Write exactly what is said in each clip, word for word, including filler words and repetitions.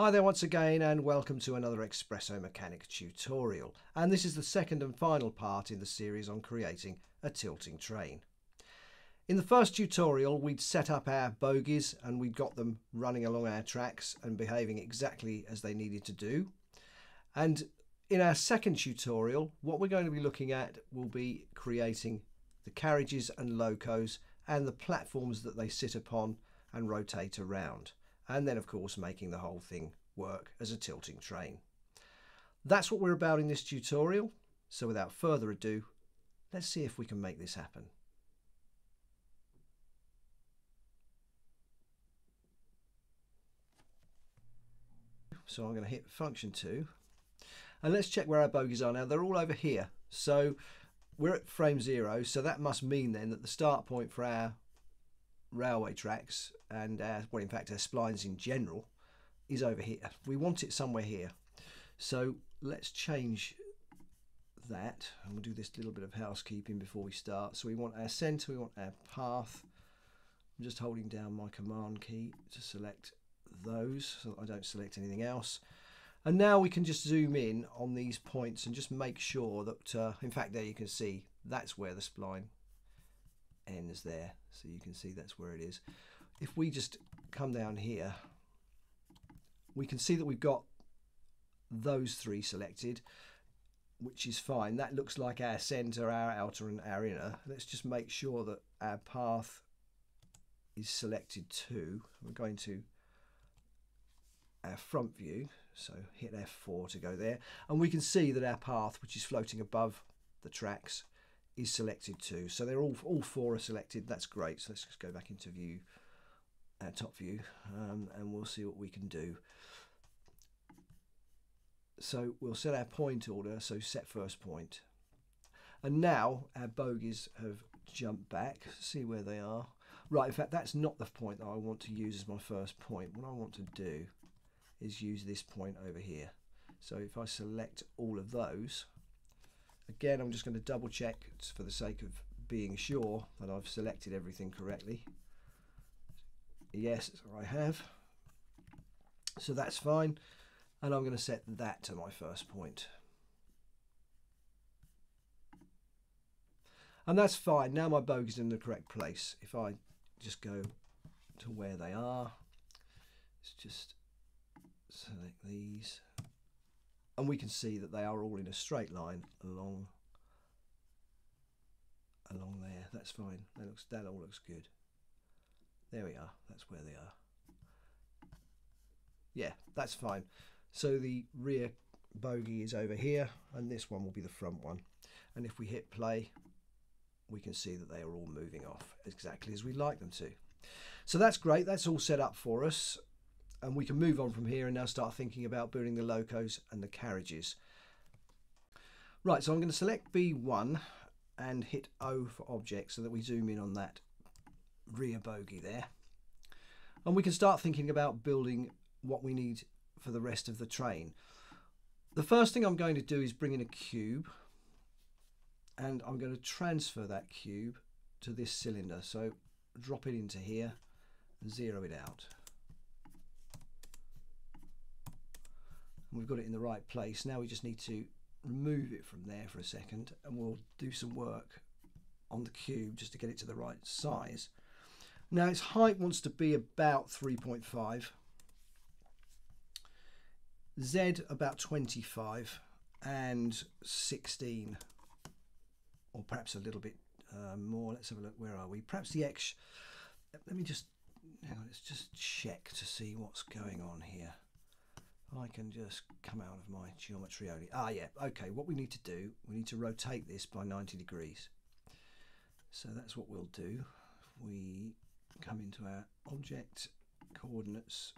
Hi there once again, and welcome to another Xpresso mechanic tutorial, and this is the second and final part in the series on creating a tilting train. In the first tutorial we'd set up our bogies and we'd got them running along our tracks and behaving exactly as they needed to do, and in our second tutorial what we're going to be looking at will be creating the carriages and locos and the platforms that they sit upon and rotate around. And then of course making the whole thing work as a tilting train. That's what we're about in this tutorial, so without further ado, let's see if we can make this happen. So I'm going to hit function two, and let's check where our bogies are now. They're all over here, so we're at frame zero, so that must mean then that the start point for our railway tracks and our, well in fact our splines in general is over here. We want it somewhere here, so let's change that, and we'll do this little bit of housekeeping before we start. So we want our center, we want our path. I'm just holding down my command key to select those so that I don't select anything else, and now we can just zoom in on these points and just make sure that uh, in fact there you can see that's where the spline ends there, so you can see that's where it is. If we just come down here, we can see that we've got those three selected, which is fine. That looks like our center, our outer and our inner. Let's just make sure that our path is selected too. We're going to our front view, so hit F four to go there, and we can see that our path, which is floating above the tracks, is selected too. So they're all all four are selected. That's great. So let's just go back into view, our top view, um, and we'll see what we can do. So we'll set our point order, so set first point, and now our bogies have jumped back. See where they are. Right, in fact that's not the point that I want to use as my first point. What I want to do is use this point over here. So if I select all of those, again, I'm just going to double check for the sake of being sure that I've selected everything correctly. Yes, I have. So that's fine. And I'm going to set that to my first point. And that's fine. Now my bogies is in the correct place. If I just go to where they are, let's just select these. And we can see that they are all in a straight line along along there. That's fine. That looks, that all looks good. There we are. That's where they are. Yeah, that's fine. So the rear bogey is over here, and this one will be the front one. And if we hit play, we can see that they are all moving off exactly as we'd like them to. So that's great. That's all set up for us. And we can move on from here and now start thinking about building the locos and the carriages. Right, so I'm going to select B one and hit O for object so that we zoom in on that rear bogey there. And we can start thinking about building what we need for the rest of the train. The first thing I'm going to do is bring in a cube, and I'm going to transfer that cube to this cylinder. So drop it into here, zero it out. We've got it in the right place. Now we just need to remove it from there for a second, and we'll do some work on the cube just to get it to the right size. Now its height wants to be about three point five, Z about twenty-five, and sixteen, or perhaps a little bit uh, more. Let's have a look. Where are we? Perhaps the X. Let me just, hang on, let's just check to see what's going on here. I can just come out of my geometry only. Ah, yeah, okay, what we need to do, we need to rotate this by ninety degrees. So that's what we'll do. We come into our object, coordinates,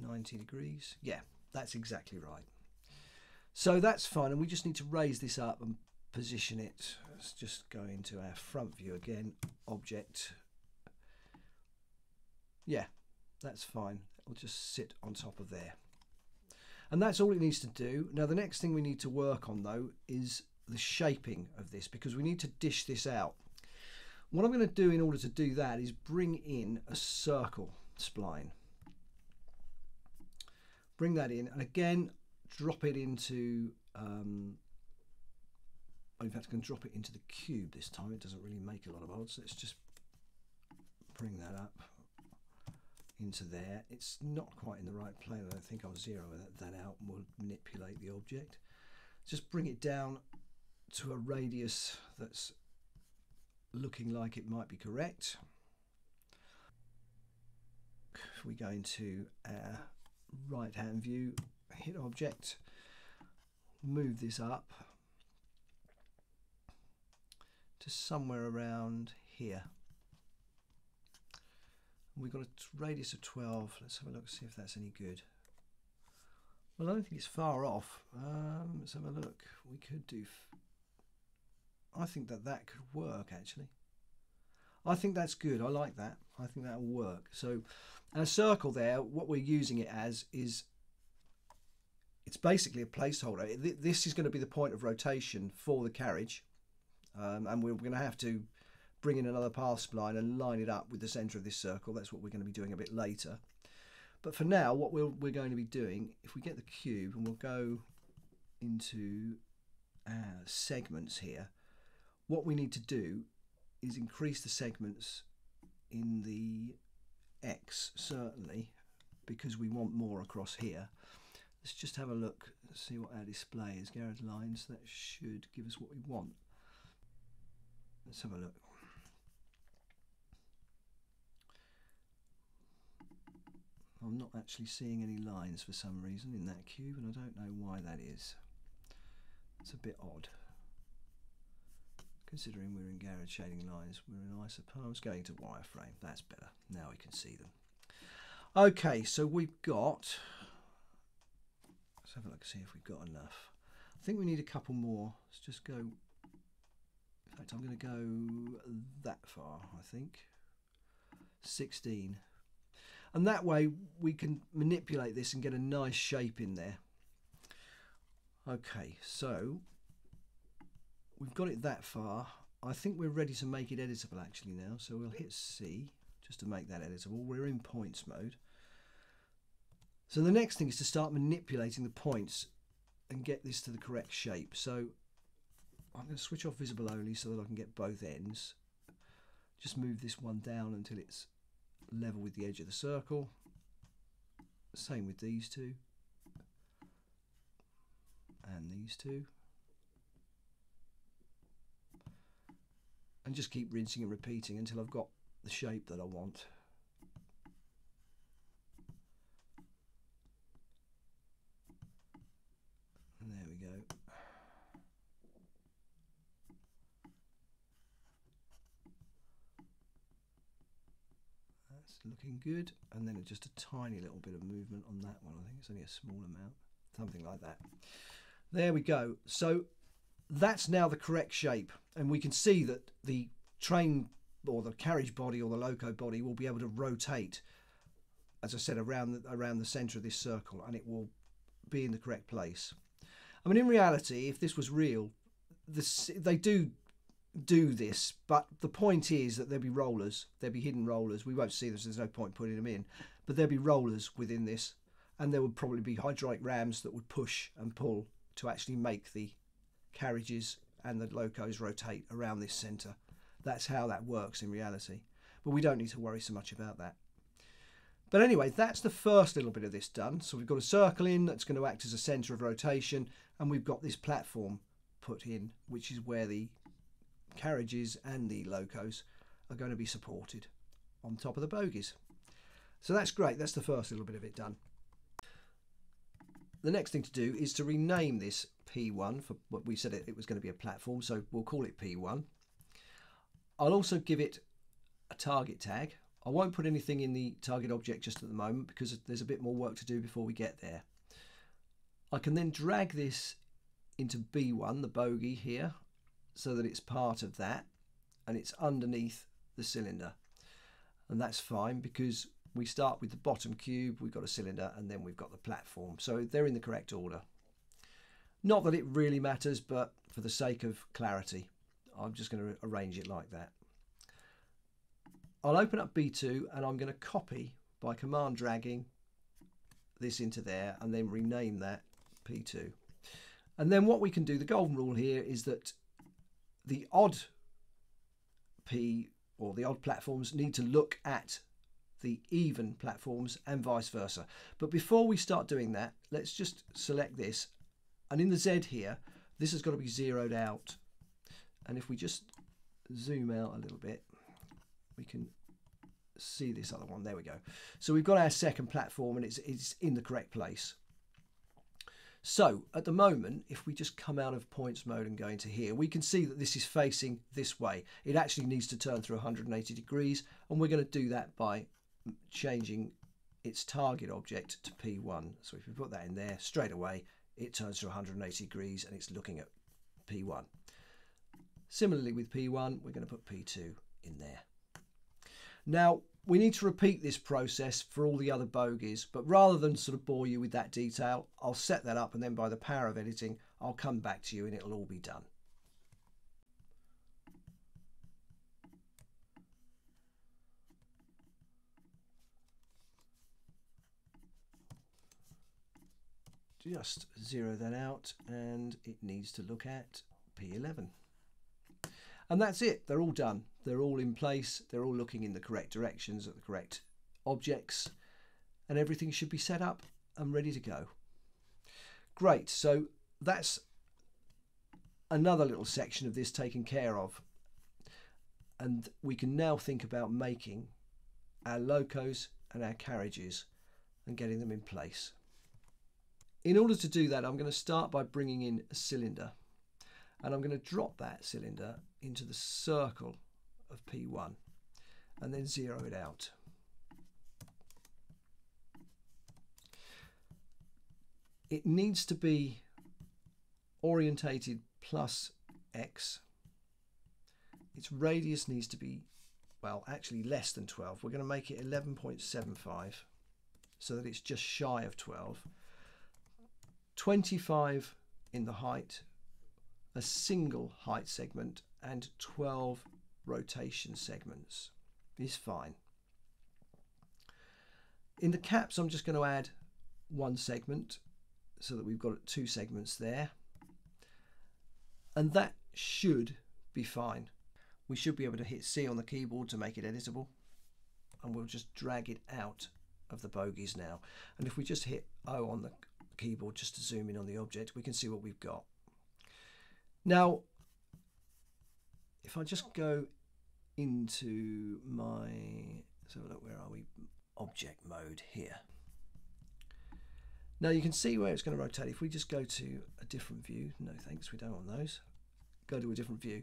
ninety degrees. Yeah, that's exactly right. So that's fine, and we just need to raise this up and position it. Let's just go into our front view again, object. Yeah, that's fine. It'll just sit on top of there. And that's all it needs to do. Now the next thing we need to work on though is the shaping of this, because we need to dish this out. What I'm going to do in order to do that is bring in a circle spline. bring that in, and again, drop it into, um, in fact, I can drop it into the cube this time. It doesn't really make a lot of odds. Let's just bring that up into there. It's not quite in the right plane. I don't think. I'll zero that, that out and we'll manipulate the object. Just bring it down to a radius that's looking like it might be correct. If we go into our right hand view, hit object, move this up to somewhere around here. We've got a radius of twelve. Let's have a look, see if that's any good. Well, I don't think it's far off. Um, let's have a look. We could do... F I think that that could work, actually. I think that's good. I like that. I think that'll work. So, and a circle there, what we're using it as is... It's basically a placeholder. This is going to be the point of rotation for the carriage. Um, and we're going to have to bring in another path spline and line it up with the centre of this circle. That's what we're going to be doing a bit later. But for now, what we'll, we're going to be doing, if we get the cube and we'll go into uh, segments here, what we need to do is increase the segments in the X, certainly, because we want more across here. Let's just have a look, see what our display is. Garrett lines, that should give us what we want. Let's have a look. I'm not actually seeing any lines for some reason in that cube, and I don't know why that is. It's a bit odd. Considering we're in Garrett shading lines, we're in isopar. I was going to wireframe, that's better. Now we can see them. Okay, so we've got... Let's have a look, see if we've got enough. I think we need a couple more. Let's just go... In fact, I'm going to go that far, I think. sixteen. And that way we can manipulate this and get a nice shape in there. Okay, so we've got it that far. I think we're ready to make it editable actually now. So we'll hit C just to make that editable. We're in points mode. So the next thing is to start manipulating the points and get this to the correct shape. So I'm going to switch off visible only so that I can get both ends. Just move this one down until it's level with the edge of the circle. Same with these two. And these two. And just keep rinsing and repeating until I've got the shape that I want. And there we go. That's looking good, and then just a tiny little bit of movement on that one. I think it's only a small amount, something like that. There we go. So that's now the correct shape, and we can see that the train or the carriage body or the loco body will be able to rotate, as I said, around the, around the centre of this circle, and it will be in the correct place. I mean, in reality, if this was real, this, they do do this, but the point is that there'll be rollers, there'll be hidden rollers. We won't see this, there's no point putting them in, but there'll be rollers within this, and there would probably be hydraulic rams that would push and pull to actually make the carriages and the locos rotate around this center. That's how that works in reality, but we don't need to worry so much about that. But anyway, that's the first little bit of this done. So we've got a circle in that's going to act as a center of rotation, and we've got this platform put in, which is where the carriages and the locos are going to be supported on top of the bogies. So that's great. That's the first little bit of it done. The next thing to do is to rename this P one for what we said it, it was going to be a platform, so we'll call it P one. I'll also give it a target tag. I won't put anything in the target object just at the moment because there's a bit more work to do before we get there. I can then drag this into B one, the bogie here, so that it's part of that and it's underneath the cylinder, and that's fine because we start with the bottom cube, we've got a cylinder, and then we've got the platform, so they're in the correct order. Not that it really matters, but for the sake of clarity I'm just going to arrange it like that. I'll open up B two and I'm going to copy by command dragging this into there and then rename that P two. And then what we can do, the golden rule here is that the odd P or the odd platforms need to look at the even platforms and vice versa. But before we start doing that, let's just select this. And in the Z here, this has got to be zeroed out. And if we just zoom out a little bit, we can see this other one. There we go. So we've got our second platform and it's, it's in the correct place. So at the moment, if we just come out of points mode and go into here, we can see that this is facing this way. It actually needs to turn through one hundred eighty degrees. And we're going to do that by changing its target object to P one. So if we put that in there straight away, it turns to one hundred eighty degrees and it's looking at P one. Similarly with P one, we're going to put P two in there. Now, we need to repeat this process for all the other bogies, but rather than sort of bore you with that detail, I'll set that up and then by the power of editing, I'll come back to you and it'll all be done. Just zero that out and it needs to look at P eleven. And that's it, they're all done. They're all in place, they're all looking in the correct directions at the correct objects, and everything should be set up and ready to go. Great, so that's another little section of this taken care of. And we can now think about making our locos and our carriages and getting them in place. In order to do that, I'm going to start by bringing in a cylinder, and I'm going to drop that cylinder into the circle of P one and then zero it out. It needs to be orientated plus X. Its radius needs to be, well, actually less than twelve. We're going to make it eleven point seven five so that it's just shy of twelve. twenty-five in the height, a single height segment, and twelve rotation segments is fine. In the caps, I'm just going to add one segment so that we've got two segments there. And that should be fine. We should be able to hit C on the keyboard to make it editable. And we'll just drag it out of the bogies now. And if we just hit O on the keyboard just to zoom in on the object, we can see what we've got. Now, if I just go into my, let's have a look, where are we? Object mode here. Now you can see where it's going to rotate. If we just go to a different view, no thanks, we don't want those. Go to a different view.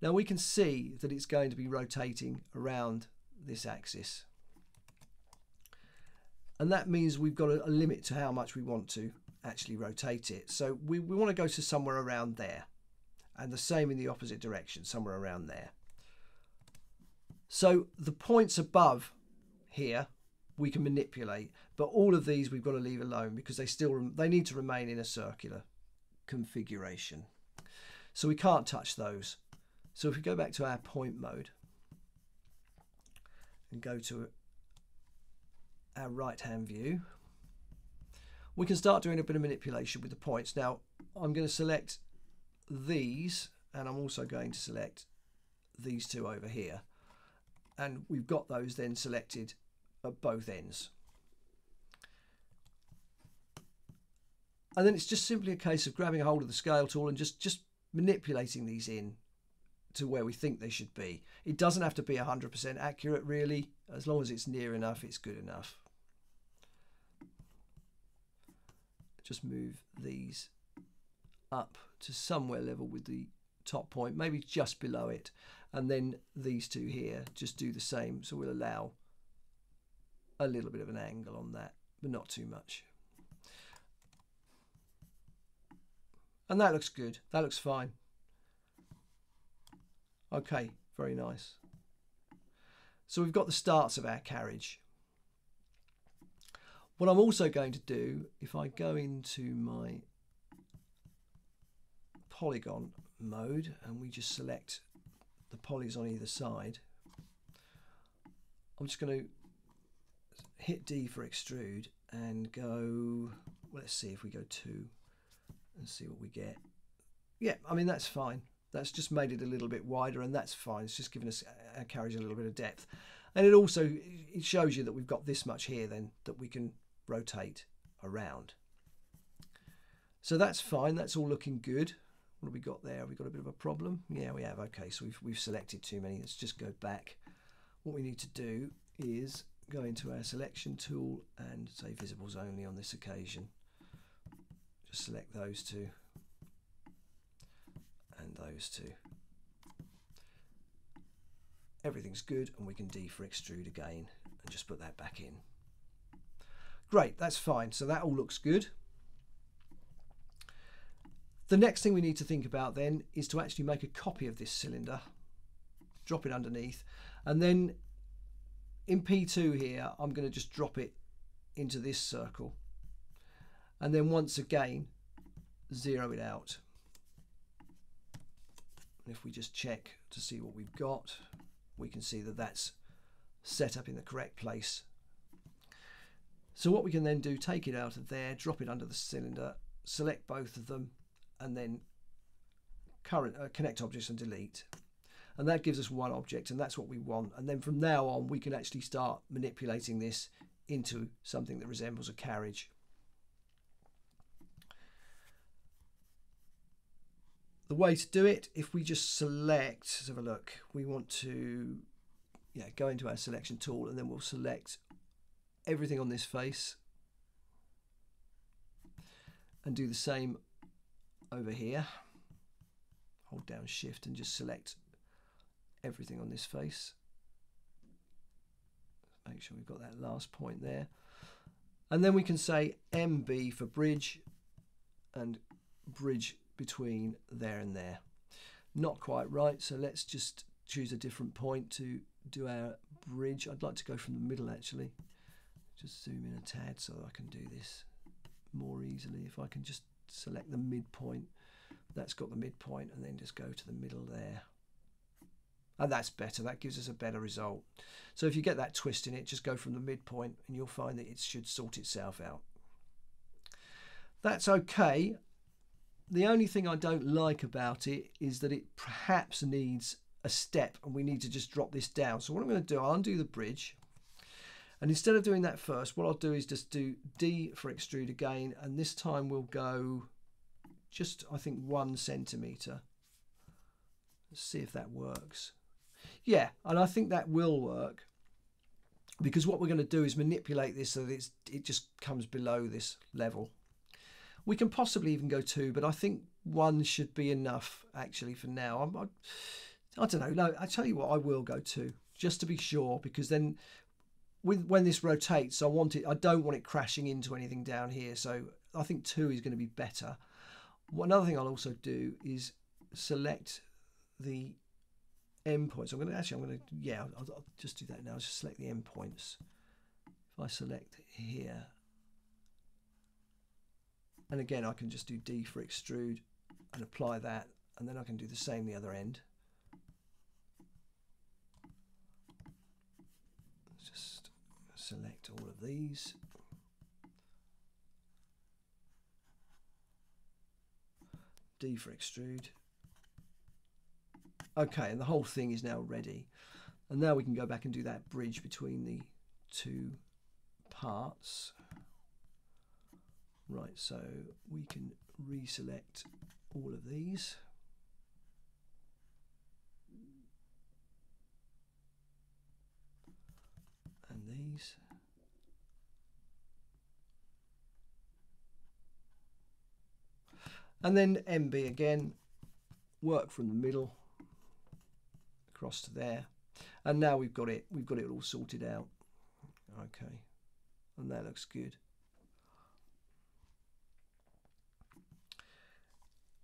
Now we can see that it's going to be rotating around this axis. And that means we've got a, a limit to how much we want to actually rotate it. So we, we want to go to somewhere around there. And the same in the opposite direction, somewhere around there. So the points above here we can manipulate, but all of these we've got to leave alone because they still they need to remain in a circular configuration. So we can't touch those. So if we go back to our point mode and go to our right-hand view, we can start doing a bit of manipulation with the points. Now I'm going to select these, and I'm also going to select these two over here, and we've got those then selected at both ends. And then it's just simply a case of grabbing a hold of the scale tool and just just manipulating these in to where we think they should be. It doesn't have to be one hundred percent accurate really, as long as it's near enough, it's good enough. Just move these up to somewhere level with the top point, maybe just below it, and then these two here just do the same, so we'll allow a little bit of an angle on that, but not too much. And that looks good, that looks fine. Okay, very nice. So we've got the starts of our carriage. What I'm also going to do, if I go into my polygon mode and we just select the polys on either side, I'm just going to hit D for extrude and go, well, let's see if we go two and see what we get. Yeah, I mean, that's fine. That's just made it a little bit wider, and that's fine. It's just giving us our carriage a little bit of depth. And it also it shows you that we've got this much here then that we can rotate around. So that's fine. That's all looking good. What have we got there? Have we got a bit of a problem? Yeah, we have. Okay, so we've, we've selected too many. Let's just go back. What we need to do is go into our selection tool and say visibles only on this occasion. Just select those two and those two. Everything's good, and we can D for extrude again and just put that back in. Great, that's fine. So that all looks good. The next thing we need to think about then is to actually make a copy of this cylinder, drop it underneath, and then in P two here, I'm going to just drop it into this circle. And then once again, zero it out. And if we just check to see what we've got, we can see that that's set up in the correct place. So what we can then do, take it out of there, drop it under the cylinder, select both of them, and then current uh, connect objects and delete. And that gives us one object, and that's what we want. And then from now on, we can actually start manipulating this into something that resembles a carriage. The way to do it, if we just select, let's have a look. We want to yeah, go into our selection tool, and then we'll select everything on this face and do the same over here. Hold down shift and just select everything on this face. Make sure we've got that last point there. And then we can say M B for bridge and bridge between there and there. Not quite right, so let's just choose a different point to do our bridge. I'd like to go from the middle actually. Just zoom in a tad so I can do this more easily. If I can just select the midpoint, that's got the midpoint, and then just go to the middle there. And that's better. That gives us a better result. So if you get that twist in it, just go from the midpoint and you'll find that it should sort itself out. That's okay. The only thing I don't like about it is that it perhaps needs a step, and we need to just drop this down. So what I'm going to do, I'll undo the bridge. And instead of doing that first, what I'll do is just do D for extrude again. And this time we'll go just, I think, one centimeter. Let's see if that works. Yeah, and I think that will work, because what we're going to do is manipulate this so that it's, it just comes below this level. We can possibly even go two, but I think one should be enough actually for now. I'm, I, I don't know. No, I tell you what, I will go two just to be sure, because then with, when this rotates, I want it. I don't want it crashing into anything down here. So I think two is going to be better. One other thing I'll also do is select the endpoints. I'm going to actually, I'm going to, yeah, I'll, I'll just do that now. I'll just select the endpoints. If I select here, and again, I can just do D for extrude and apply that, and then I can do the same the other end. Just select all of these. D for extrude. Okay, and the whole thing is now ready. And now we can go back and do that bridge between the two parts. Right, so we can reselect all of these. And these. And then M B again, work from the middle across to there, and now we've got it we've got it all sorted out. Okay, and that looks good.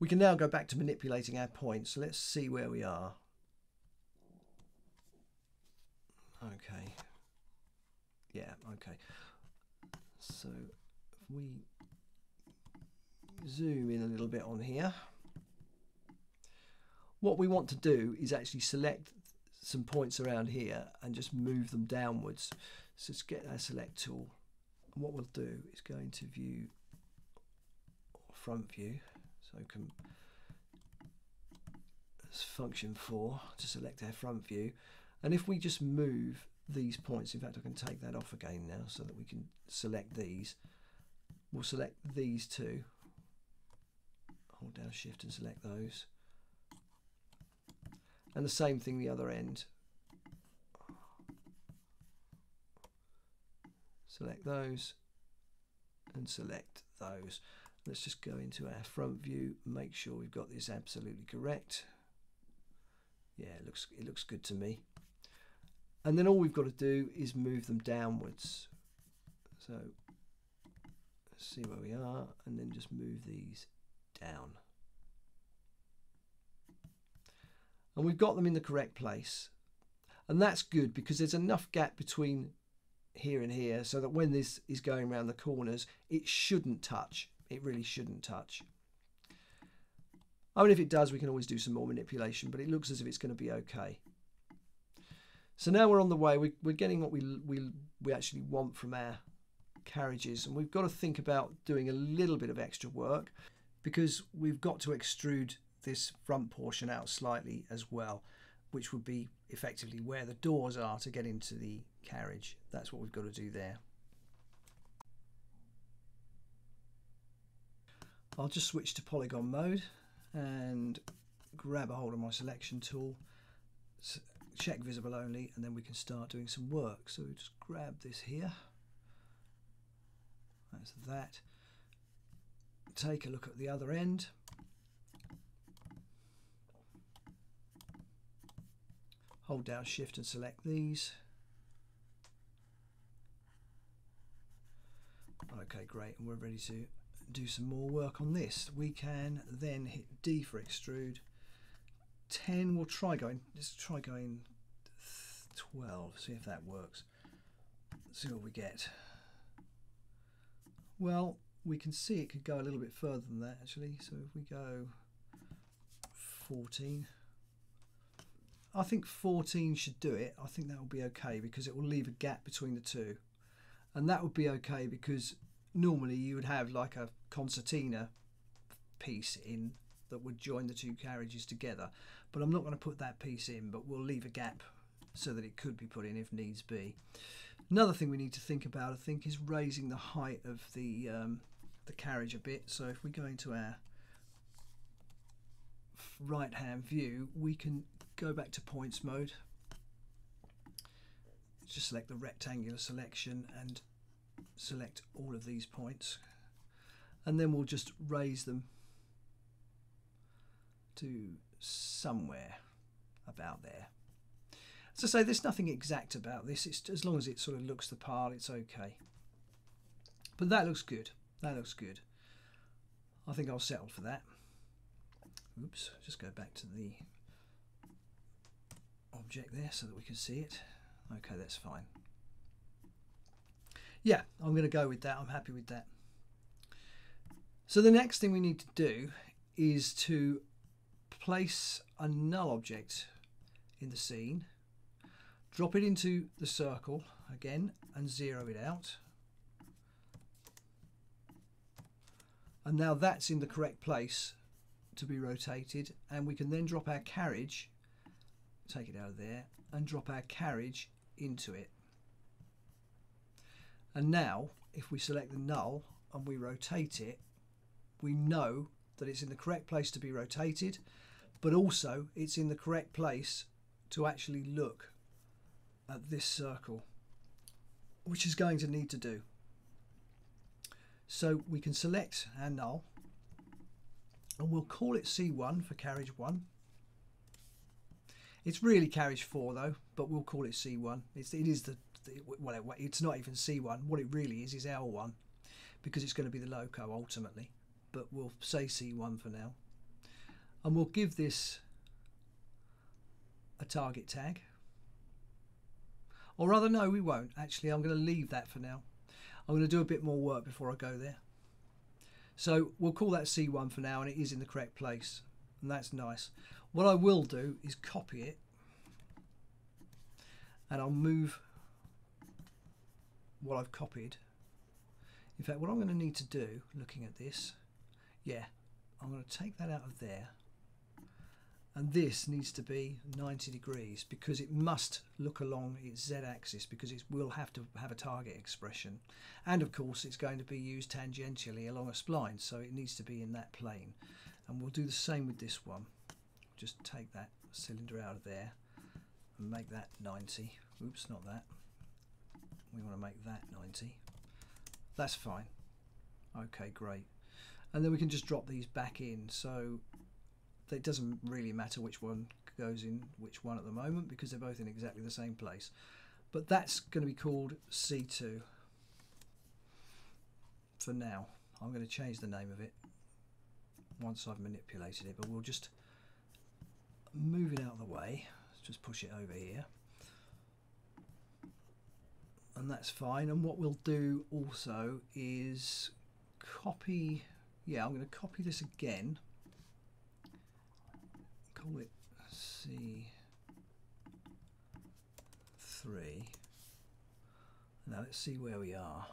We can now go back to manipulating our points, so let's see where we are. Okay, yeah, okay, so if we zoom in a little bit on here, what we want to do is actually select some points around here and just move them downwards. So let's get our select tool And what we'll do is go into view or front view. So can function four to select our front view. And if we just move these points, in fact I can take that off again now so that we can select these. We'll select these two. Hold down shift and select those. And the same thing the other end. Select those and select those. Let's just go into our front view, make sure we've got this absolutely correct. Yeah, it looks, it looks good to me. And then all we've got to do is move them downwards. So let's see where we are and then just move these down. And we've got them in the correct place. And that's good because there's enough gap between here and here so that when this is going around the corners, it shouldn't touch. It really shouldn't touch. I mean, if it does, we can always do some more manipulation, but it looks as if it's going to be okay. So now we're on the way. We, we're getting what we, we, we actually want from our carriages. And we've got to think about doing a little bit of extra work because we've got to extrude this front portion out slightly as well, which would be effectively where the doors are to get into the carriage. That's what we've got to do there. I'll just switch to polygon mode and grab a hold of my selection tool, check visible only, and then we can start doing some work. So we just grab this here, that's that, take a look at the other end, hold down shift and select these. Okay, great, and we're ready to do some more work on this. We can then hit D for extrude. ten, we'll try going, let's try going twelve, see if that works. Let's see what we get. Well, we can see it could go a little bit further than that actually. So if we go fourteen, I think fourteen should do it. I think that will be okay because it will leave a gap between the two. And that would be okay because normally you would have like a concertina piece in that would join the two carriages together, but I'm not going to put that piece in, but we'll leave a gap so that it could be put in if needs be. Another thing we need to think about, I think, is raising the height of the um, the carriage a bit. So if we go into our right hand view, we can go back to points mode, just select the rectangular selection and select all of these points, and then we'll just raise them to somewhere about there. As I say, there's nothing exact about this. It's as long as it sort of looks the part, it's okay. But that looks good. That looks good. I think I'll settle for that. Oops, just go back to the object there so that we can see it. Okay, that's fine. Yeah, I'm going to go with that. I'm happy with that. So the next thing we need to do is to place a null object in the scene, drop it into the circle again and zero it out. And now that's in the correct place to be rotated, and we can then drop our carriage, take it out of there, and drop our carriage into it. And now, if we select the null and we rotate it, we know that it's in the correct place to be rotated, but also it's in the correct place to actually look at this circle, which is going to need to do. So we can select our null and we'll call it C one for carriage one. It's really carriage four though, but we'll call it C one. It's, it is the well, it's not even C one. What it really is is L one because it's going to be the loco ultimately, but we'll say C one for now. And we'll give this a target tag. Or rather, no, we won't. Actually, I'm going to leave that for now. I'm going to do a bit more work before I go there. So we'll call that C one for now, and it is in the correct place. And that's nice. What I will do is copy it, and I'll move what I've copied In fact, what I'm going to need to do, looking at this, yeah, I'm going to take that out of there. And this needs to be ninety degrees because it must look along its z-axis, because it will have to have a target expression. And of course, it's going to be used tangentially along a spline, so it needs to be in that plane. And we'll do the same with this one. Just take that cylinder out of there and make that ninety. Oops, not that. We want to make that ninety. That's fine. Okay, great. And then we can just drop these back in. So it doesn't really matter which one goes in which one at the moment because they're both in exactly the same place. But that's going to be called C two for now. I'm going to change the name of it once I've manipulated it, but we'll just move it out of the way. Let's just push it over here. And that's fine. And what we'll do also is copy. Yeah, I'm going to copy this again. Call it C three. Now let's see where we are.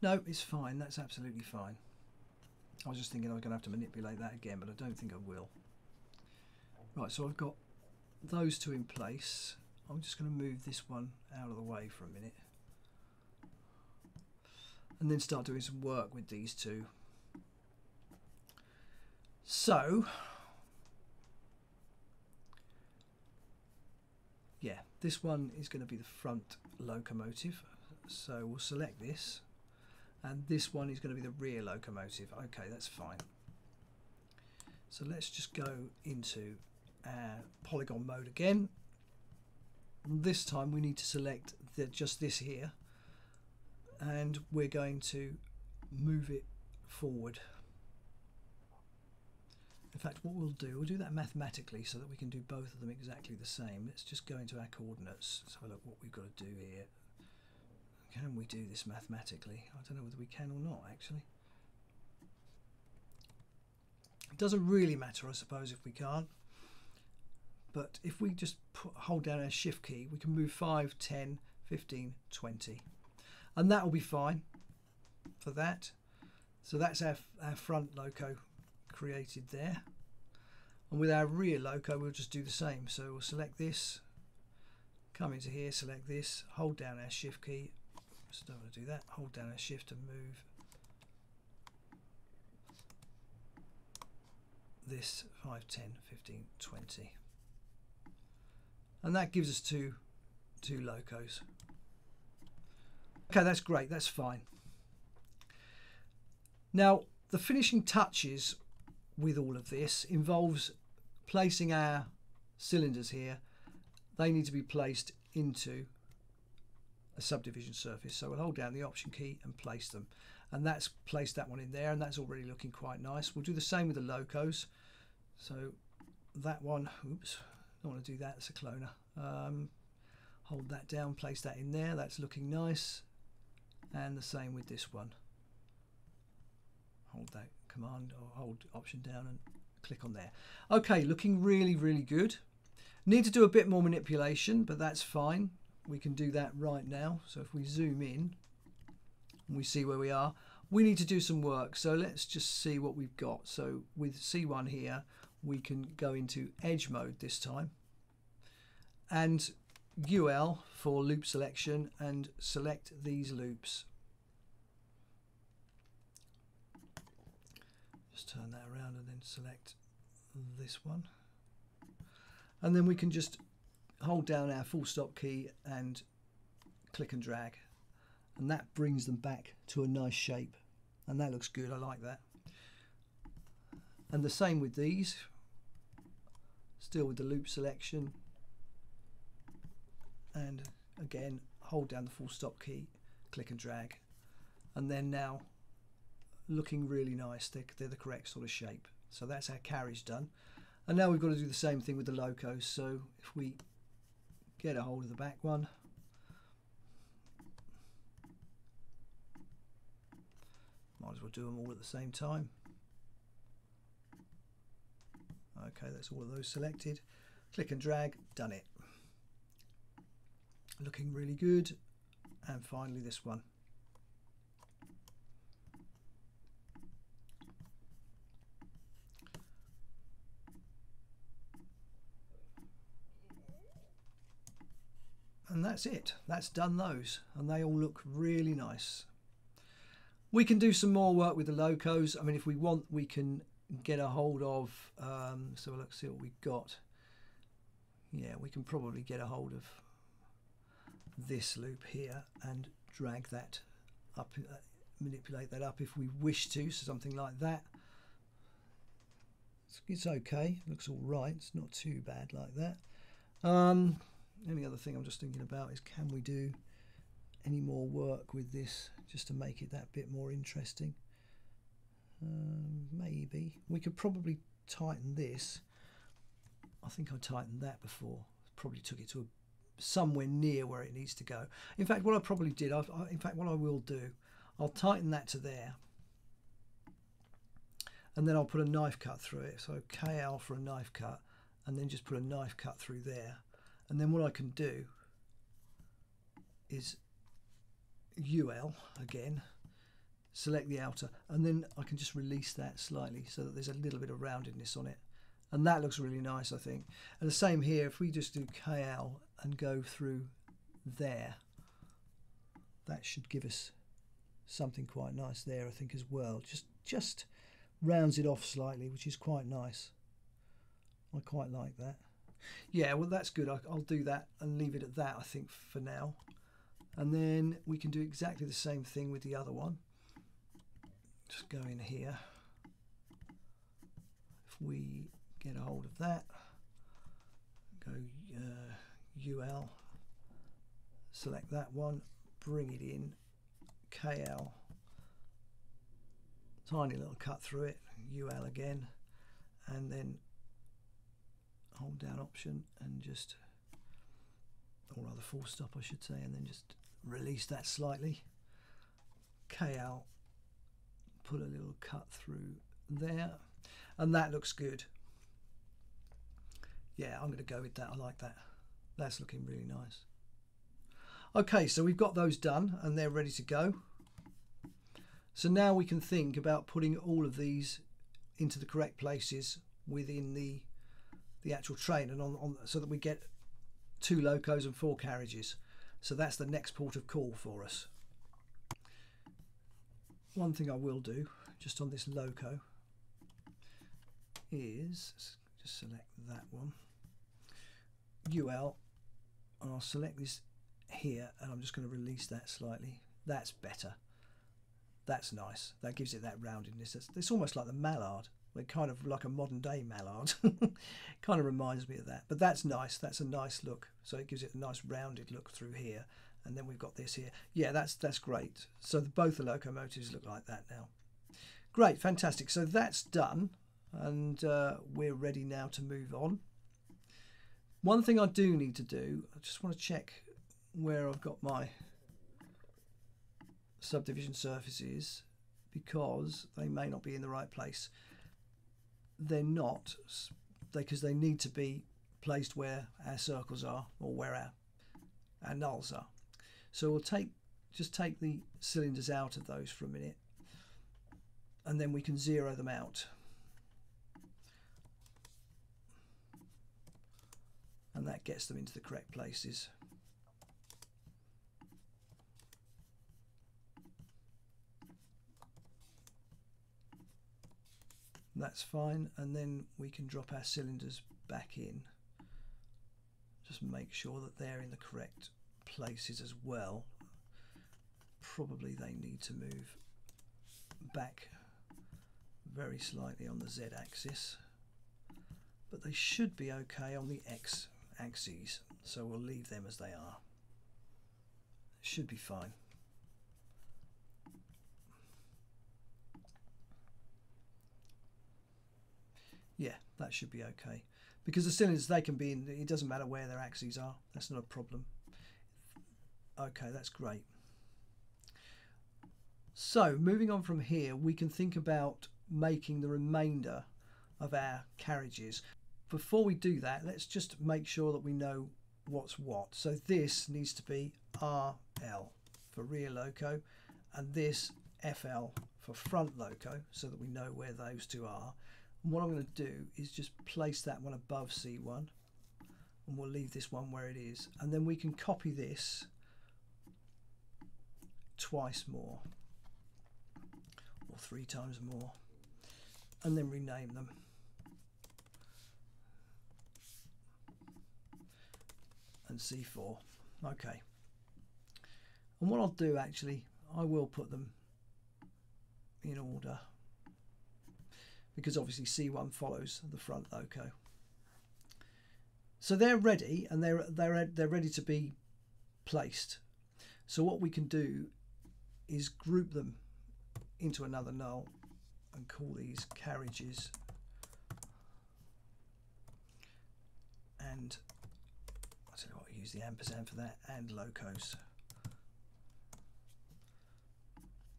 No, it's fine. That's absolutely fine. I was just thinking I was going to have to manipulate that again, but I don't think I will. Right, so I've got those two in place. I'm just going to move this one out of the way for a minute. And then start doing some work with these two. So, yeah, this one is going to be the front locomotive. So we'll select this. And this one is going to be the rear locomotive. Okay, that's fine. So let's just go into our polygon mode again. This time we need to select the, just this here, and we're going to move it forward. In fact, what we'll do, we'll do that mathematically so that we can do both of them exactly the same. Let's just go into our coordinates. Let's have a look what we've got to do here. Can we do this mathematically? I don't know whether we can or not, actually. It doesn't really matter, I suppose, if we can't. But if we just put, hold down our shift key, we can move five, ten, fifteen, twenty. And that will be fine for that. So that's our, our front loco created there. And with our rear loco, we'll just do the same. So we'll select this, come into here, select this, hold down our shift key. Just don't want to do that. Hold down our shift and move this five, ten, fifteen, twenty. And that gives us two, two locos. Okay, that's great, that's fine. Now, the finishing touches with all of this involves placing our cylinders here. They need to be placed into a subdivision surface. So we'll hold down the Option key and place them. And that's placed that one in there, and that's already looking quite nice. We'll do the same with the locos. So that one, oops. Don't want to do that, it's a cloner. Um, hold that down, place that in there, that's looking nice. And the same with this one. Hold that command or hold option down and click on there. Okay, looking really, really good. Need to do a bit more manipulation, but that's fine. We can do that right now. So if we zoom in and we see where we are, we need to do some work. So let's just see what we've got. So with C one here, we can go into edge mode this time, and U L for loop selection, and select these loops. Just turn that around and then select this one. And then we can just hold down our full stop key and click and drag. And that brings them back to a nice shape. And that looks good, I like that. And the same with these, still with the loop selection, and again hold down the full stop key, click and drag, and then now looking really nice. They're, they're the correct sort of shape. So that's our carriage done, and now we've got to do the same thing with the locos. So if we get a hold of the back one, might as well do them all at the same time. Okay, that's all of those selected. Click and drag, done it. Looking really good. and finally this one. And that's it. That's done those, and they all look really nice. We can do some more work with the locos. I mean, if we want, we can get a hold of, um, so let's see what we got. Yeah, we can probably get a hold of this loop here and drag that up, uh, manipulate that up if we wish to, so something like that. It's, it's okay, looks all right, it's not too bad like that. Um, Any other thing I'm just thinking about is, can we do any more work with this just to make it that bit more interesting? Um, maybe we could probably tighten this. I think I tightened that before. Probably took it to a, somewhere near where it needs to go. In fact, what I probably did. I've, I, in fact, what I will do, I'll tighten that to there, and then I'll put a knife cut through it. So K L for a knife cut, and then just put a knife cut through there. And then what I can do is U L again, select the outer, and then I can just release that slightly so that there's a little bit of roundedness on it. And that looks really nice, I think. And the same here, if we just do K L and go through there, that should give us something quite nice there, I think, as well. Just, just rounds it off slightly, which is quite nice. I quite like that. Yeah, well, that's good. I'll do that and leave it at that, I think, for now. And then we can do exactly the same thing with the other one. Just go in here. If we get a hold of that, go uh, U L, select that one, bring it in, K L, tiny little cut through it, U L again, and then hold down option and just, or rather full stop I should say, and then just release that slightly. K L, put a little cut through there, and that looks good. Yeah, I'm going to go with that. I like that. That's looking really nice. Okay, so we've got those done and they're ready to go. So now we can think about putting all of these into the correct places within the the actual train, and on, on so that we get two locos and four carriages. So that's the next port of call for us. One thing I will do just on this loco is just select that one, U L, and I'll select this here, and I'm just going to release that slightly. That's better. That's nice. That gives it that roundedness. It's, it's almost like the mallard. They're kind of like a modern day mallard. Kind of reminds me of that, but that's nice. That's a nice look. So it gives it a nice rounded look through here, and then we've got this here. Yeah, that's that's great. So the, both the locomotives look like that now. Great, fantastic. So that's done, and uh, we're ready now to move on. One thing I do need to do, I just want to check where I've got my subdivision surfaces, because they may not be in the right place. They're not, because they need to be placed where our circles are, or where our, our nulls are. So we'll take just take the cylinders out of those for a minute, and then we can zero them out. And that gets them into the correct places. That's fine, and then we can drop our cylinders back in. Just make sure that they're in the correct places as well. Probably they need to move back very slightly on the Z axis, but they should be okay on the X axes, so we'll leave them as they are. Should be fine. Yeah, that should be okay, because the cylinders, they can be in, it doesn't matter where their axes are. That's not a problem. Okay, that's great. So moving on from here, we can think about making the remainder of our carriages. Before we do that, let's just make sure that we know what's what. So this needs to be R L. for rear loco, and this F L for front loco, so that we know where those two are. And what I'm going to do is just place that one above C one, and we'll leave this one where it is, and then we can copy this twice more or three times more and then rename them. And C four. Okay, and what I'll do, actually, I will put them in order, because obviously C one follows the front loco. So they're ready, and they're they're they're ready to be placed. So what we can do is group them into another null and call these carriages and, I don't know what, use the ampersand for that, and locos.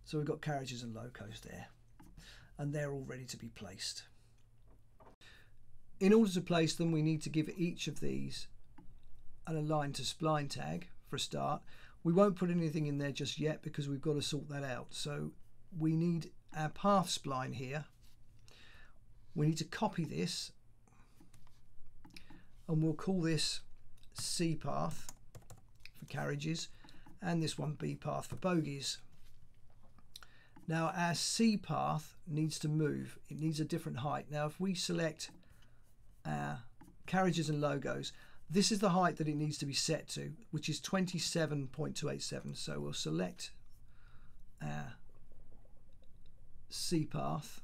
So we've got carriages and locos there, and they're all ready to be placed. In order to place them, we need to give each of these an align to spline tag for a start. We won't put anything in there just yet because we've got to sort that out. So we need our path spline here. We need to copy this, and we'll call this C path for carriages and this one B path for bogies. Now our C path needs to move. It needs a different height. Now if we select our carriages and logos, this is the height that it needs to be set to, which is twenty-seven point two eight seven. So we'll select our C path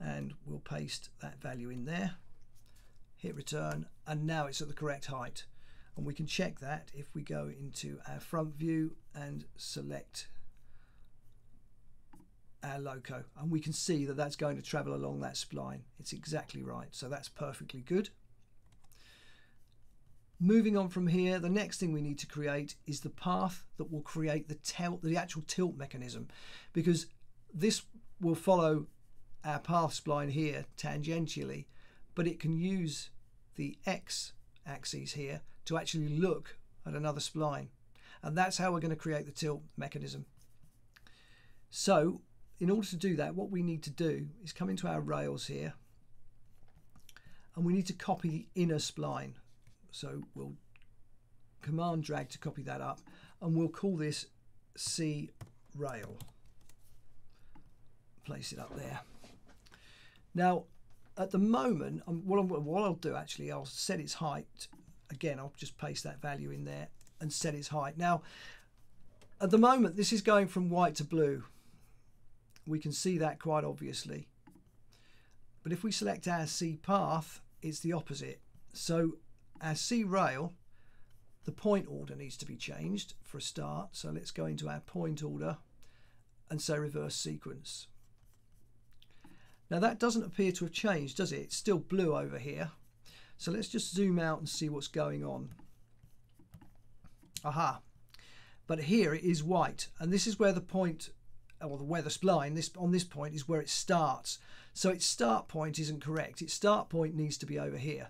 and we'll paste that value in there, hit return, and now it's at the correct height. And we can check that if we go into our front view and select our loco, and we can see that that's going to travel along that spline. It's exactly right, so that's perfectly good. Moving on from here, the next thing we need to create is the path that will create the tilt, the actual tilt mechanism, because this will follow our path spline here tangentially, but it can use the X axis here to actually look at another spline, and that's how we're going to create the tilt mechanism. So in order to do that, what we need to do is come into our rails here, and we need to copy the inner spline. So we'll command drag to copy that up, and we'll call this C rail. Place it up there. Now, at the moment, what, I'm, what I'll do actually, I'll set its height. Again, I'll just paste that value in there and set its height. Now, at the moment, this is going from white to blue. We can see that quite obviously. But if we select our C path, it's the opposite. So our C rail, the point order needs to be changed for a start. So let's go into our point order and say reverse sequence. Now that doesn't appear to have changed, does it? It's still blue over here. So let's just zoom out and see what's going on. Aha. But here it is white, and this is where the point, or the weather spline, this on this point is where it starts. So its start point isn't correct. Its start point needs to be over here.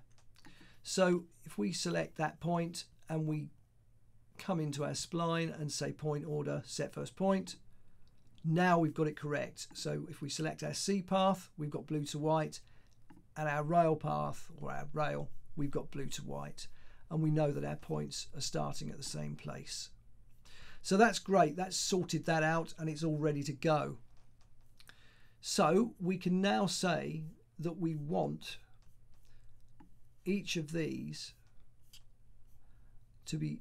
So if we select that point and we come into our spline and say point order, set first point, now we've got it correct. So if we select our C path, we've got blue to white, and our rail path, or our rail, we've got blue to white, and we know that our points are starting at the same place. So that's great, that's sorted that out, and it's all ready to go. So we can now say that we want each of these to be,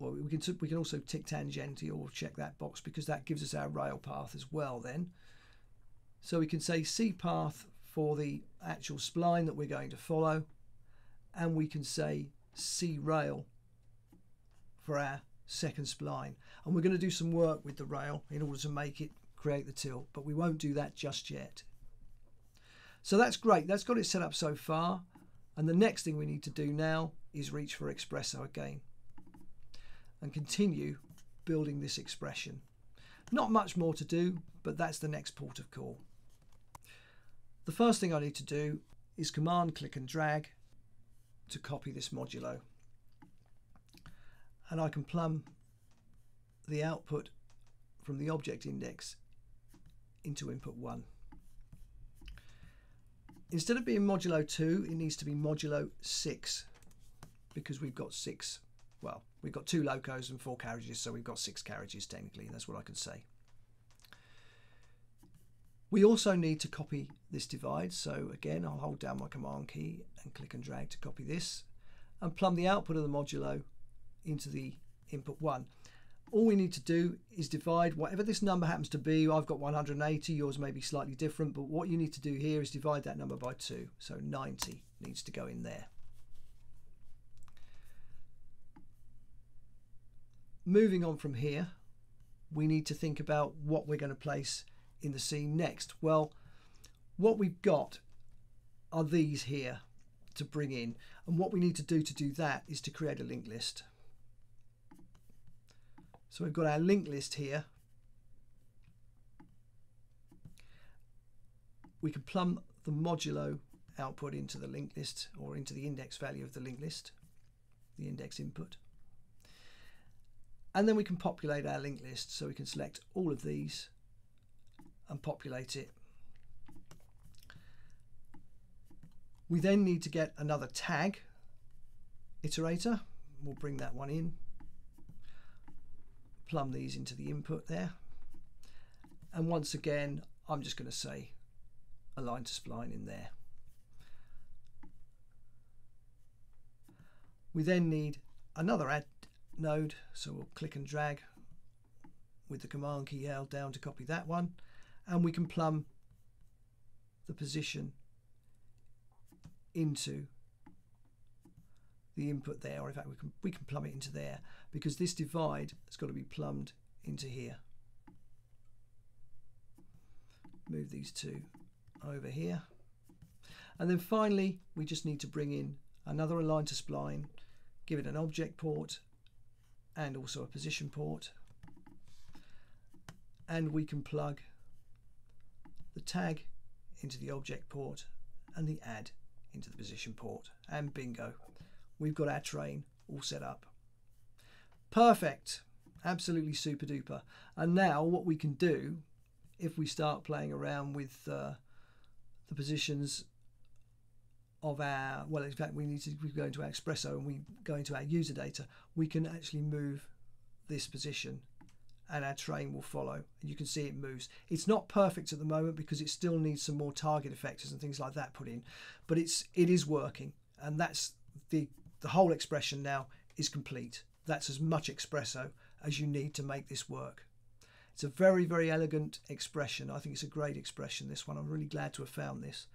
well, we can, we can also tick tangenti or check that box, because that gives us our rail path as well then. So we can say C path for the actual spline that we're going to follow, and we can say C rail for our second spline. And we're going to do some work with the rail in order to make it create the tilt, but we won't do that just yet. So that's great, that's got it set up so far. And the next thing we need to do now is reach for Xpresso again and continue building this expression. Not much more to do, but that's the next port of call. The first thing I need to do is command click and drag to copy this modulo. And I can plumb the output from the object index into input one. Instead of being modulo two, it needs to be modulo six, because we've got six, well, we've got two locos and four carriages, so we've got six carriages technically, and that's what I can say. We also need to copy this divide, so again, I'll hold down my command key and click and drag to copy this, and plumb the output of the modulo into the input one. All we need to do is divide whatever this number happens to be. I've got one hundred eighty, yours may be slightly different, but what you need to do here is divide that number by two. So ninety needs to go in there. Moving on from here, we need to think about what we're going to place in the scene next. Well, what we've got are these here to bring in, and what we need to do to do that is to create a linked list. So we've got our linked list here. We can plumb the modulo output into the linked list, or into the index value of the linked list, the index input. And then we can populate our linked list. So we can select all of these and populate it. We then need to get another tag iterator. We'll bring that one in. Plumb these into the input there, and once again I'm just going to say align to spline in there. We then need another add node, so we'll click and drag with the command key held down to copy that one, and we can plumb the position into the input there, or in fact we can we can plumb it into there, because this divide has got to be plumbed into here. Move these two over here, and then finally we just need to bring in another align to spline, give it an object port and also a position port, and we can plug the tag into the object port and the add into the position port, and bingo, we've got our train all set up. Perfect, absolutely super duper. And now what we can do, if we start playing around with uh, the positions of our, well, in fact we need to we go into our Xpresso and we go into our user data, we can actually move this position and our train will follow. And you can see it moves. It's not perfect at the moment because it still needs some more target effectors and things like that put in, but it's it is working, and that's the the whole expression now is complete. That's as much Xpresso as you need to make this work. It's a very, very elegant expression. I think it's a great expression, this one. I'm really glad to have found this.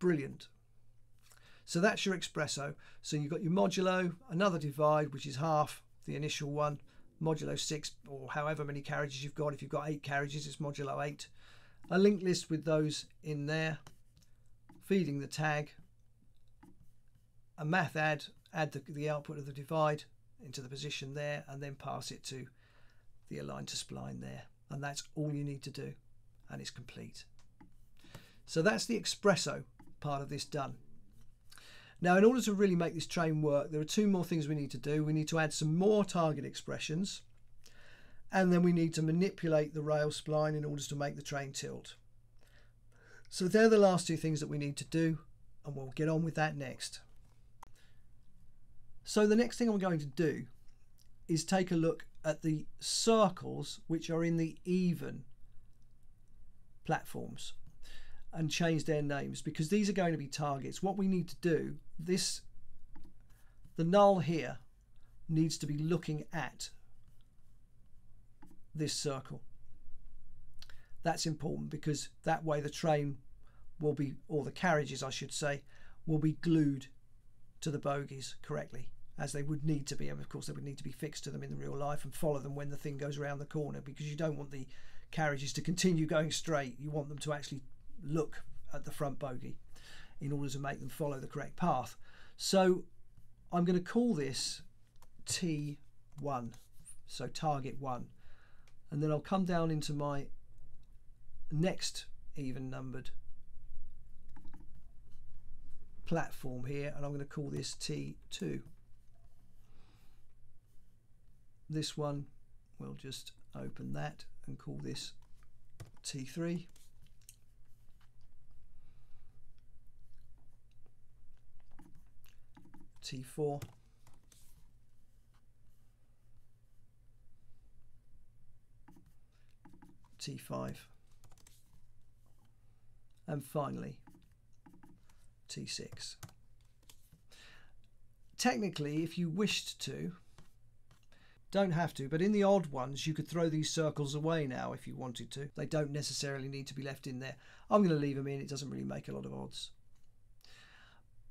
Brilliant. So that's your Xpresso. So you've got your modulo, another divide, which is half the initial one, modulo six, or however many carriages you've got. If you've got eight carriages, it's modulo eight. A linked list with those in there, feeding the tag, a math add, add the, the output of the divide into the position there, and then pass it to the align to spline there, and that's all you need to do, and it's complete. So that's the Xpresso part of this done. Now in order to really make this train work, there are two more things we need to do. We need to add some more target expressions, and then we need to manipulate the rail spline in order to make the train tilt. So they're the last two things that we need to do, and we'll get on with that next. So the next thing I'm going to do is take a look at the circles which are in the even platforms and change their names, because these are going to be targets. What we need to do, this, the null here needs to be looking at this circle. That's important because that way the train will be, or the carriages I should say, will be glued to the bogies correctly, as they would need to be. And of course they would need to be fixed to them in the real life and follow them when the thing goes around the corner, because you don't want the carriages to continue going straight. You want them to actually look at the front bogie in order to make them follow the correct path. So I'm going to call this T one, so target one, and then I'll come down into my next even numbered platform here, and I'm going to call this T two. This one we'll just open that and call this T three. T four. T five. And finally, T six. Technically, if you wished to, don't have to, but in the odd ones, you could throw these circles away now if you wanted to. They don't necessarily need to be left in there. I'm going to leave them in. It doesn't really make a lot of odds.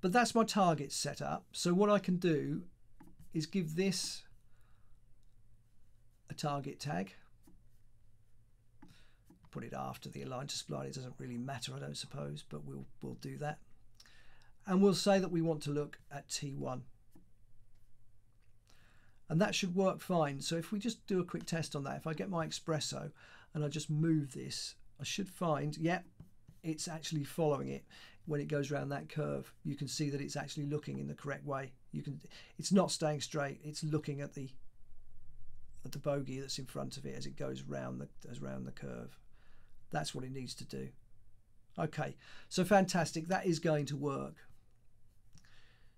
But that's my target set up. So what I can do is give this a target tag. Put it after the align to spline. It doesn't really matter, I don't suppose, but we'll we'll do that. And we'll say that we want to look at T one. And that should work fine. So if we just do a quick test on that, if I get my Xpresso and I just move this, I should find, yep, it's actually following it. When it goes around that curve, you can see that it's actually looking in the correct way. You can, it's not staying straight, it's looking at the at the bogey that's in front of it as it goes round the as round the curve. That's what it needs to do. Okay, so fantastic, that is going to work.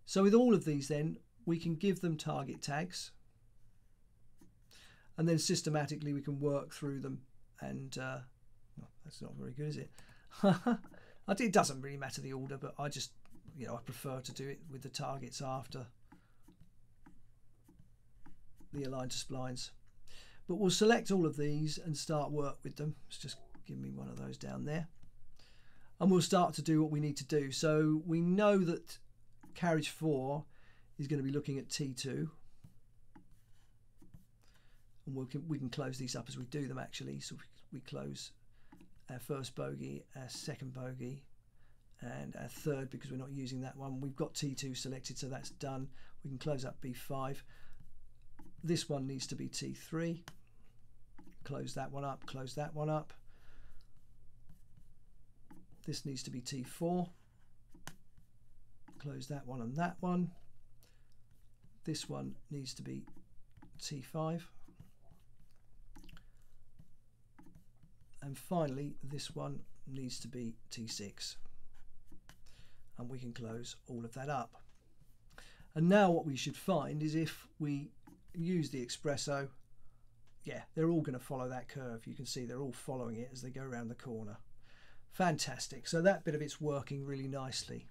So with all of these then, we can give them target tags, and then systematically we can work through them and, uh, well, that's not very good, is it? It doesn't really matter the order, but I just, you know, I prefer to do it with the targets after the align to splines. But we'll select all of these and start work with them. Let's just give me one of those down there. And we'll start to do what we need to do. So we know that carriage four is going to be looking at T two. And we'll, we can close these up as we do them, actually. So we close our first bogey, our second bogey, and our third, because we're not using that one. We've got T two selected, so that's done. We can close up B five. This one needs to be T three. Close that one up, close that one up. This needs to be T four. Close that one and that one. This one needs to be T five. And finally, this one needs to be T six. And we can close all of that up. And now what we should find is if we use the Xpresso, yeah, they're all going to follow that curve. You can see they're all following it as they go around the corner. Fantastic. So that bit of it's working really nicely.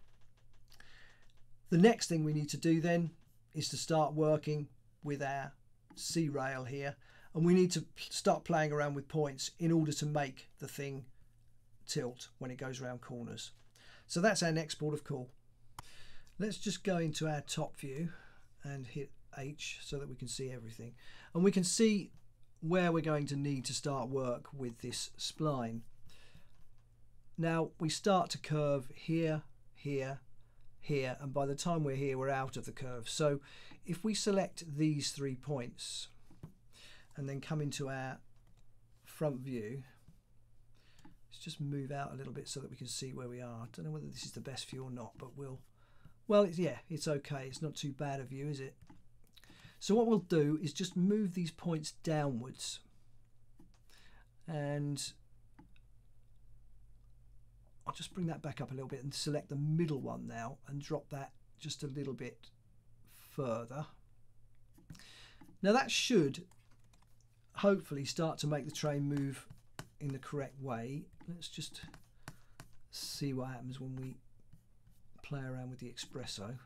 The next thing we need to do then is to start working with our C rail here, and we need to start playing around with points in order to make the thing tilt when it goes around corners. So that's our next port of call. Let's just go into our top view and hit H so that we can see everything, and we can see where we're going to need to start work with this spline. Now we start to curve here, here, here, and by the time we're here, we're out of the curve. So if we select these three points and then come into our front view, let's just move out a little bit so that we can see where we are. I don't know whether this is the best view or not, but we'll, well, it's, yeah, it's okay. It's not too bad a view, is it? So what we'll do is just move these points downwards, and I'll just bring that back up a little bit and select the middle one now and drop that just a little bit further. Now that should hopefully start to make the train move in the correct way. Let's just see what happens when we play around with the Xpresso.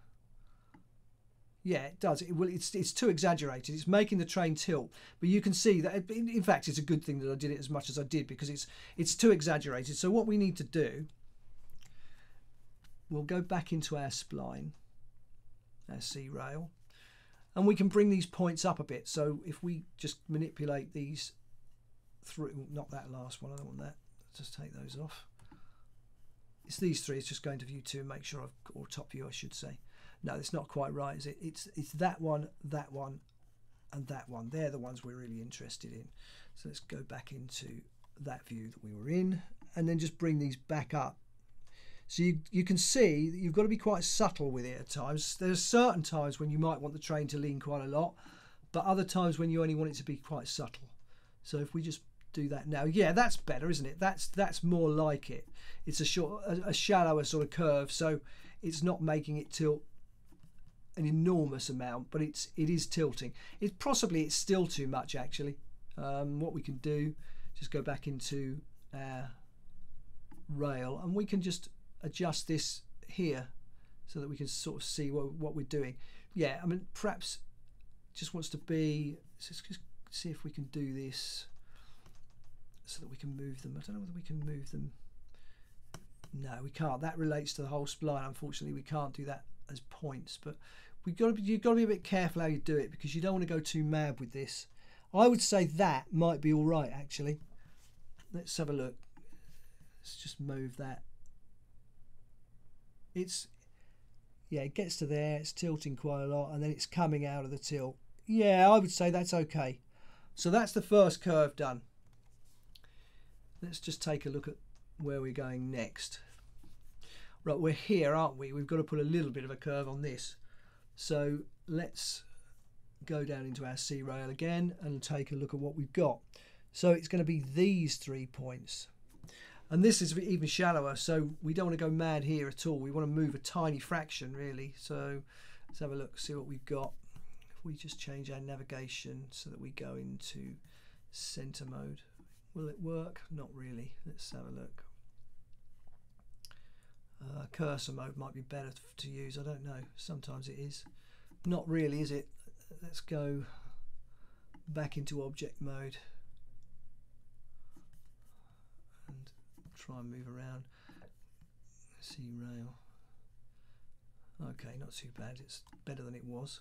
Yeah, it does. It will, it's, it's too exaggerated. It's making the train tilt. But you can see that, it, in fact, it's a good thing that I did it as much as I did, because it's, it's too exaggerated. So what we need to do, we'll go back into our spline, our C rail, and we can bring these points up a bit. So if we just manipulate these through, not that last one, I don't want that. Let's just take those off. It's these three. It's just going to view two and make sure I've, or top view, I should say. No, it's not quite right, is it? It's, it's that one, that one, and that one. They're the ones we're really interested in. So let's go back into that view that we were in and then just bring these back up. So you, you can see that you've got to be quite subtle with it at times. There's certain times when you might want the train to lean quite a lot, but other times when you only want it to be quite subtle. So if we just do that now, yeah, that's better, isn't it? That's that's more like it. It's a short, a, a shallower sort of curve, so it's not making it tilt an enormous amount, but it's it is tilting. It's possibly it's still too much actually. Um, what we can do, just go back into our rail, and we can just adjust this here so that we can sort of see what, what we're doing. Yeah, I mean, perhaps just wants to be, let's just see if we can do this so that we can move them. I don't know whether we can move them. No, we can't. That relates to the whole spline. Unfortunately, we can't do that as points, but we've got to be, you've got to be a bit careful how you do it, because you don't want to go too mad with this. I would say that might be all right, actually. Let's have a look. Let's just move that. It's, yeah, it gets to there, it's tilting quite a lot, and then it's coming out of the tilt. Yeah, I would say that's okay. So that's the first curve done. Let's just take a look at where we're going next. Right, we're here, aren't we? We've got to put a little bit of a curve on this. So let's go down into our C rail again and take a look at what we've got. So it's going to be these three points. And this is even shallower, so we don't want to go mad here at all. We want to move a tiny fraction, really. So let's have a look, see what we've got. If we just change our navigation so that we go into center mode. Will it work? Not really. Let's have a look. Uh, cursor mode might be better to use. I don't know. Sometimes it is. Not really, is it? Let's go back into object mode. Try and move around. C rail. Okay, not too bad. It's better than it was.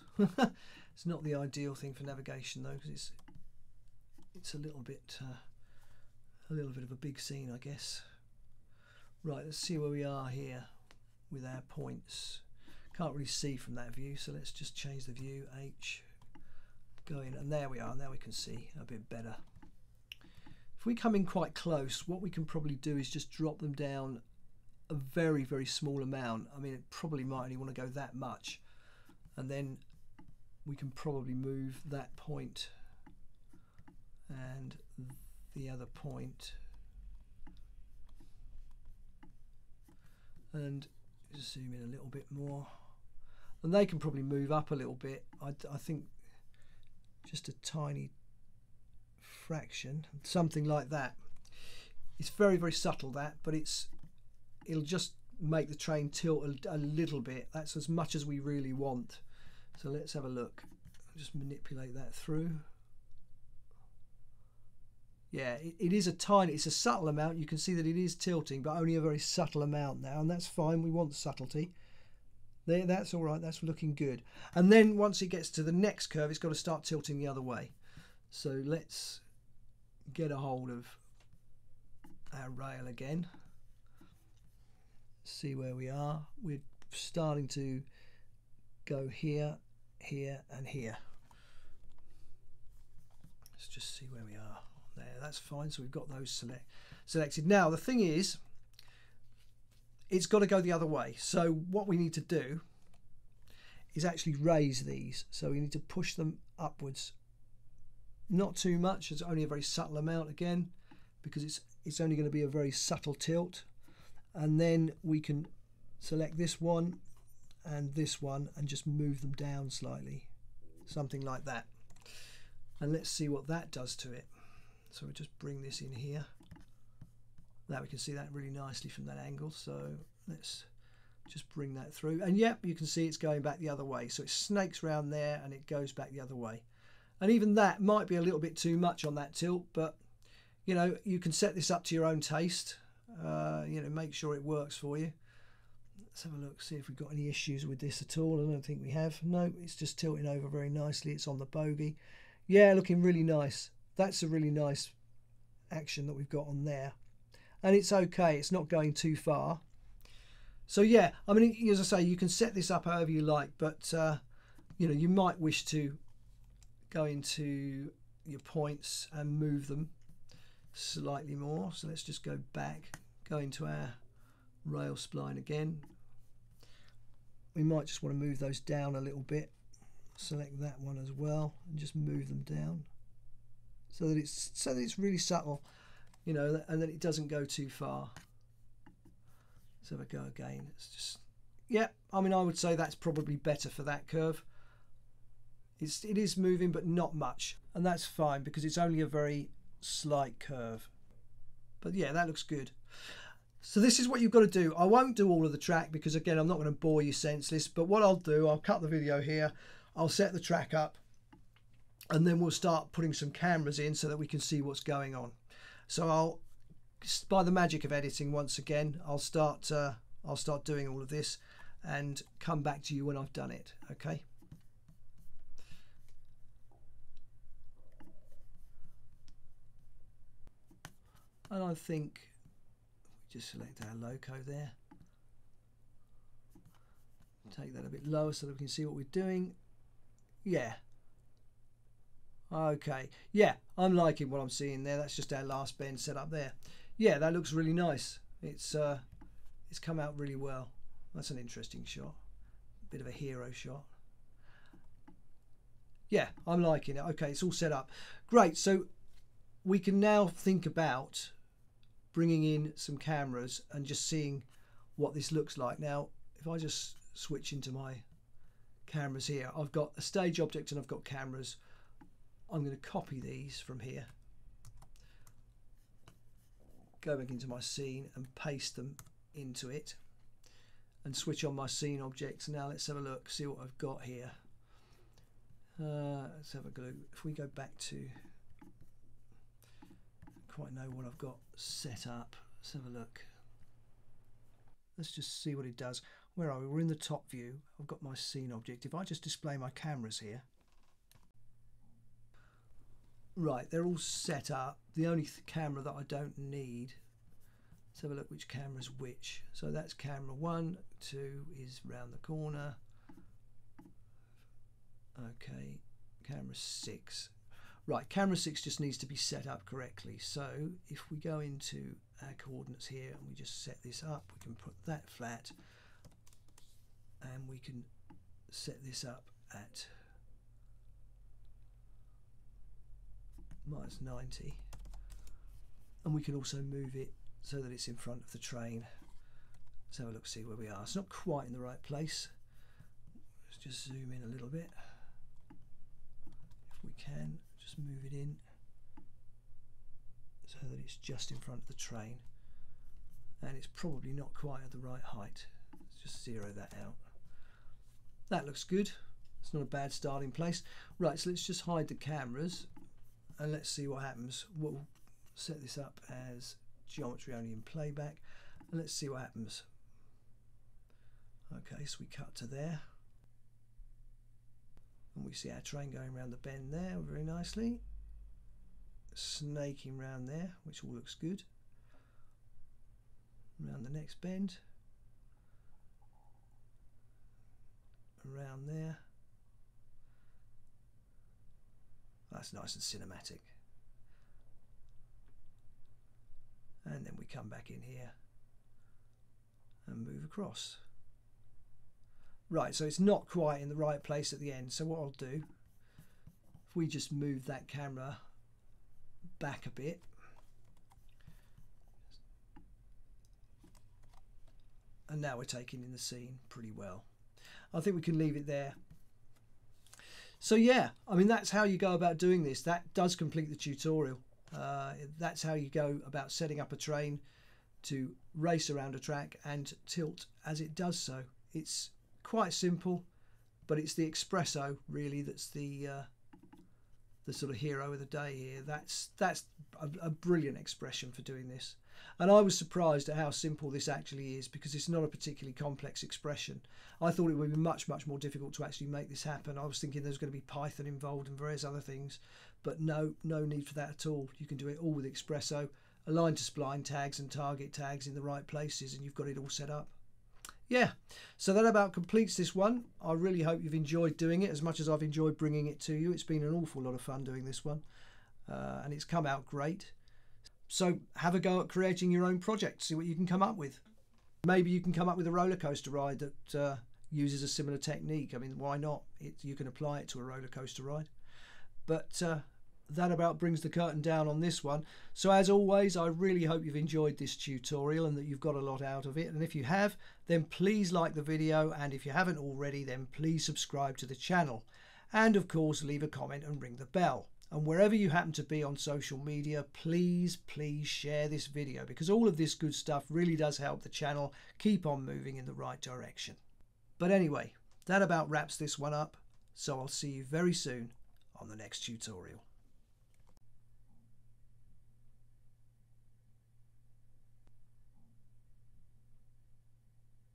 It's not the ideal thing for navigation though, because it's it's a little bit uh, a little bit of a big scene, I guess. Right, let's see where we are here with our points. Can't really see from that view, so let's just change the view. H. Go in, and there we are. Now we can see a bit better. If we come in quite close, what we can probably do is just drop them down a very, very small amount. I mean, it probably might only want to go that much. And then we can probably move that point and the other point. And just zoom in a little bit more. And they can probably move up a little bit. I, I think just a tiny fraction, something like that. It's very, very subtle that, but it's it'll just make the train tilt a, a little bit. That's as much as we really want. So let's have a look. Just manipulate that through. Yeah, it, it is a tiny, it's a subtle amount. You can see that it is tilting, but only a very subtle amount now, and that's fine. We want subtlety. There, that's all right. That's looking good. And then once it gets to the next curve, it's got to start tilting the other way. So let's get a hold of our rail again, see where we are. We're starting to go here, here and here. Let's just see where we are. There, that's fine. So we've got those select selected. Now the thing is, it's got to go the other way. So what we need to do is actually raise these. So we need to push them upwards. Not too much, it's only a very subtle amount again, because it's it's only going to be a very subtle tilt. And then we can select this one and this one and just move them down slightly, something like that. And let's see what that does to it. So we'll just bring this in here. Now we can see that really nicely from that angle. So let's just bring that through. And yep, you can see it's going back the other way. So it snakes round there and it goes back the other way. And even that might be a little bit too much on that tilt, but you know, you can set this up to your own taste. Uh, you know, make sure it works for you. Let's have a look, see if we've got any issues with this at all. I don't think we have. No, it's just tilting over very nicely. It's on the bogey. Yeah, looking really nice. That's a really nice action that we've got on there. And it's okay, it's not going too far. So yeah, I mean, as I say, you can set this up however you like, but uh, you know, you might wish to go into your points and move them slightly more. So let's just go back, go into our rail spline again. We might just want to move those down a little bit. select that one as well and just move them down so that it's so that it's really subtle, you know, and that it doesn't go too far. So if I go again, it's just, yeah, I mean, I would say that's probably better for that curve. It's, it is moving, but not much, and that's fine because it's only a very slight curve. But yeah, that looks good. So this is what you've got to do. I won't do all of the track because, again, I'm not going to bore you senseless, but what I'll do, I'll cut the video here, I'll set the track up, and then we'll start putting some cameras in so that we can see what's going on. So I'll, by the magic of editing once again, I'll start, uh, I'll start doing all of this and come back to you when I've done it, okay? And I think we just select our loco there. Take that a bit lower so that we can see what we're doing. Yeah. Okay. Yeah, I'm liking what I'm seeing there. That's just our last bend set up there. Yeah, that looks really nice. It's uh, it's come out really well. That's an interesting shot. Bit of a hero shot. Yeah, I'm liking it. Okay, it's all set up. Great. So we can now think about bringing in some cameras and just seeing what this looks like. Now, if I just switch into my cameras here, I've got a stage object and I've got cameras. I'm going to copy these from here, go back into my scene and paste them into it and switch on my scene objects. Now let's have a look, see what I've got here. Uh, let's have a go. If we go back to, quite know what I've got set up. Let's have a look. Let's just see what it does. Where are we? We're in the top view. I've got my scene object. If I just display my cameras here. Right, they're all set up. The only th camera that I don't need. Let's have a look which camera's which. So that's camera one, two is round the corner. Okay, camera six. Right, camera six just needs to be set up correctly. So if we go into our coordinates here and we just set this up, we can put that flat and we can set this up at minus ninety. And we can also move it so that it's in front of the train. Let's have a look, see where we are. It's not quite in the right place. Let's just zoom in a little bit. If we can. Just move it in so that it's just in front of the train, and it's probably not quite at the right height. Let's just zero that out. That looks good. It's not a bad starting place. Right, so let's just hide the cameras and let's see what happens. We'll set this up as geometry only in playback and let's see what happens. Okay, so we cut to there. And we see our train going around the bend there very nicely, snaking round there, which all looks good. Around the next bend, around there. That's nice and cinematic. And then we come back in here and move across. Right, so it's not quite in the right place at the end. So what I'll do, if we just move that camera back a bit, and now we're taking in the scene pretty well. I think we can leave it there. So yeah, I mean, that's how you go about doing this. That does complete the tutorial. Uh, that's how you go about setting up a train to race around a track and tilt as it does so. It's quite simple, but it's the Xpresso really that's the uh, the sort of hero of the day here. That's that's a, a brilliant expression for doing this, and I was surprised at how simple this actually is because it's not a particularly complex expression. I thought it would be much much more difficult to actually make this happen. I was thinking there's going to be Python involved and various other things, but no no need for that at all. You can do it all with Xpresso, align to spline tags and target tags in the right places, and you've got it all set up. Yeah, so that about completes this one. I really hope you've enjoyed doing it as much as I've enjoyed bringing it to you. It's been an awful lot of fun doing this one, uh, and it's come out great. So have a go at creating your own project, see what you can come up with. Maybe you can come up with a roller coaster ride that uh, uses a similar technique. I mean, why not? It, you can apply it to a roller coaster ride. But uh, that about brings the curtain down on this one. So as always, I really hope you've enjoyed this tutorial and that you've got a lot out of it. And if you have, then please like the video. And if you haven't already, then please subscribe to the channel. And of course, leave a comment and ring the bell. And wherever you happen to be on social media, please, please share this video, because all of this good stuff really does help the channel keep on moving in the right direction. But anyway, that about wraps this one up. So I'll see you very soon on the next tutorial.